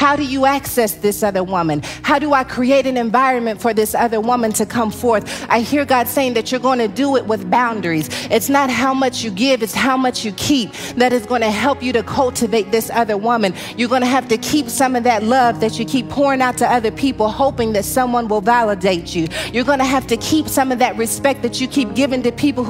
How do you access this other woman? How do I create an environment for this other woman to come forth? I hear God saying that you're going to do it with boundaries. It's not how much you give, it's how much you keep that is going to help you to cultivate this other woman. You're going to have to keep some of that love that you keep pouring out to other people, hoping that someone will validate you. You're going to have to keep some of that respect that you keep giving to people who